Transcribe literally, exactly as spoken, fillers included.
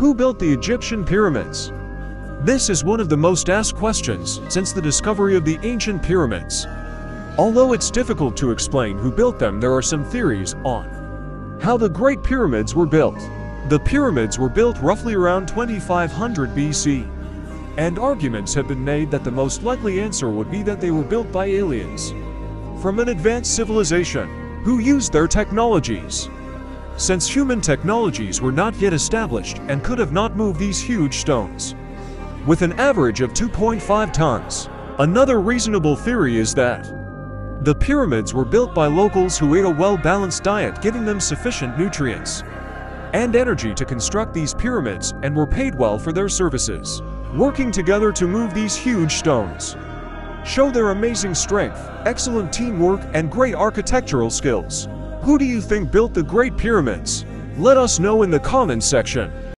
Who built the Egyptian pyramids? This is one of the most asked questions since the discovery of the ancient pyramids. Although it's difficult to explain who built them, there are some theories on how the Great Pyramids were built. The pyramids were built roughly around twenty-five hundred B C, and arguments have been made that the most likely answer would be that they were built by aliens from an advanced civilization who used their technologies. Since human technologies were not yet established and could have not moved these huge stones with an average of two point five tons. Another reasonable theory is that the pyramids were built by locals who ate a well-balanced diet, giving them sufficient nutrients and energy to construct these pyramids, and were paid well for their services. Working together to move these huge stones show their amazing strength, excellent teamwork, and great architectural skills. Who do you think built the Great Pyramids? Let us know in the comments section.